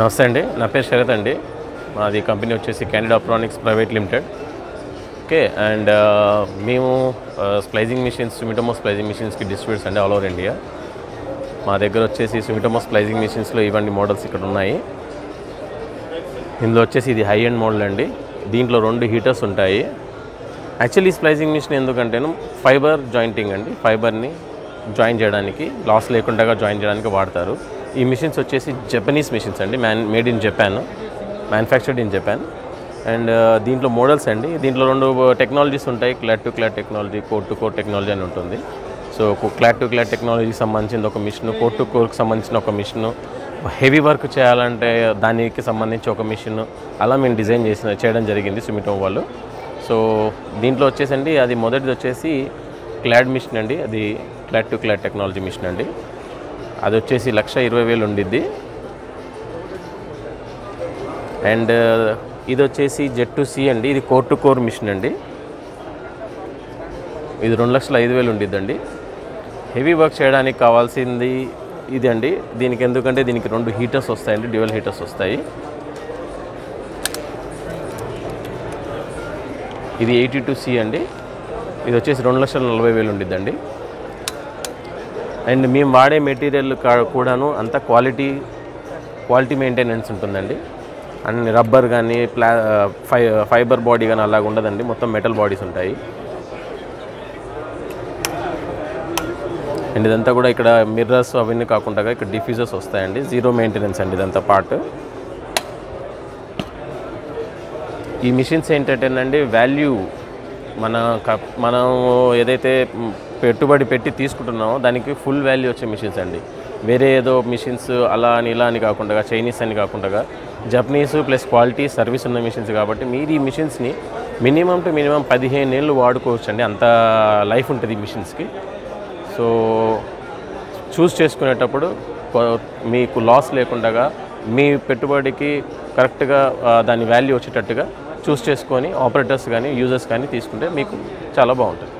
నమస్తే అండి, నా పేరు శరత్ అండి. మాది కంపెనీ వచ్చేసి క్యాండిడా అప్రానిక్స్ ప్రైవేట్ లిమిటెడ్. ఓకే, అండ్ మేము స్ప్లైజింగ్ మిషన్స్, సుమిటోమో స్ప్లైజింగ్ మిషన్స్కి డిస్ట్రిబ్యూట్స్ అండి ఆల్ ఓవర్ ఇండియా. మా దగ్గర వచ్చేసి సుమిటోమో స్ప్లైజింగ్ మిషన్స్లో ఇవన్నీ మోడల్స్ ఇక్కడ ఉన్నాయి. ఇందులో వచ్చేసి ఇది హై ఎండ్ మోడల్ అండి. దీంట్లో 2 హీటర్స్ ఉంటాయి. యాక్చువల్లీ స్ప్లైజింగ్ మిషన్ ఎందుకంటేను ఫైబర్ జాయింటింగ్ అండి, ఫైబర్ని జాయిన్ చేయడానికి, లాస్ లేకుండా జాయిన్ చేయడానికి వాడతారు. ఈ మిషన్స్ వచ్చేసి జపనీస్ మిషన్స్ అండి, made in Japan, manufactured in Japan. And దీంట్లో మోడల్స్ అండి, దీంట్లో 2 టెక్నాలజీస్ ఉంటాయి. Clad to clad technology, coat to coat technology అని ఉంటుంది. సో క్లాట్ టు క్లాట్ టెక్నాలజీకి సంబంధించిన ఒక మిషన్, కోట్ టు కోట్కి సంబంధించిన ఒక మిషన్, హెవీ వర్క్ చేయాలంటే దానికి సంబంధించి ఒక మిషన్, అలా మేము డిజైన్ చేయడం జరిగింది సుమిటోమో వాళ్ళు. సో దీంట్లో వచ్చేసండి అది మొదటిది వచ్చేసి క్లాడ్ మిషన్ అండి, అది clad to clad technology machine అండి. అది వచ్చేసి 1,20,000 ఉండిద్ది. అండ్ ఇది వచ్చేసి Z2C అండి, ఇది కోర్ టు కోర్ మిషన్ అండి. ఇది 2,05,000 ఉండిద్దండి. హెవీ వర్క్ చేయడానికి కావాల్సింది ఇది అండి. దీనికి ఎందుకంటే దీనికి 2 హీటర్స్ వస్తాయండి, డ్యూయల్ హీటర్స్ వస్తాయి. ఇది 82C అండి, ఇది వచ్చేసి 2,40,000 ఉండిద్దండి. అండ్ మేము వాడే మెటీరియల్ కూడాను అంత క్వాలిటీ మెయింటెనెన్స్ ఉంటుందండి. అండ్ రబ్బర్ కానీ ఫైబర్ బాడీ కానీ అలాగ ఉండదండి, మొత్తం మెటల్ బాడీస్ ఉంటాయి. అండ్ ఇదంతా కూడా ఇక్కడ మిర్రర్స్ అవన్నీ కాకుండా ఇక్కడ డిఫ్యూజర్స్ వస్తాయండి. జీరో మెయింటెనెన్స్ అండి ఇదంతా పార్ట్. ఈ మిషన్స్ ఏంటంటేనండి వాల్యూ, మనం ఏదైతే పెట్టుబడి పెట్టి తీసుకుంటున్నామో దానికి ఫుల్ వాల్యూ వచ్చే మిషన్స్ అండి. వేరే ఏదో మిషన్స్ అలా అని ఇలా అని కాకుండా, చైనీస్ అని కాకుండా జపనీస్ ప్లస్ క్వాలిటీ సర్వీస్ ఉన్న మిషన్స్ కాబట్టి మీరు ఈ మిషన్స్ని మినిమం టు మినిమం 15 ఏళ్ళు వాడుకోవచ్చు అండి. అంత లైఫ్ ఉంటుంది ఈ మిషన్స్కి. సో చూస్ చేసుకునేటప్పుడు మీకు లాస్ లేకుండా, మీ పెట్టుబడికి కరెక్ట్గా దాని వాల్యూ వచ్చేటట్టుగా చూస్ చేసుకొని ఆపరేటర్స్ కానీ యూజర్స్ కానీ తీసుకుంటే మీకు చాలా బాగుంటుంది.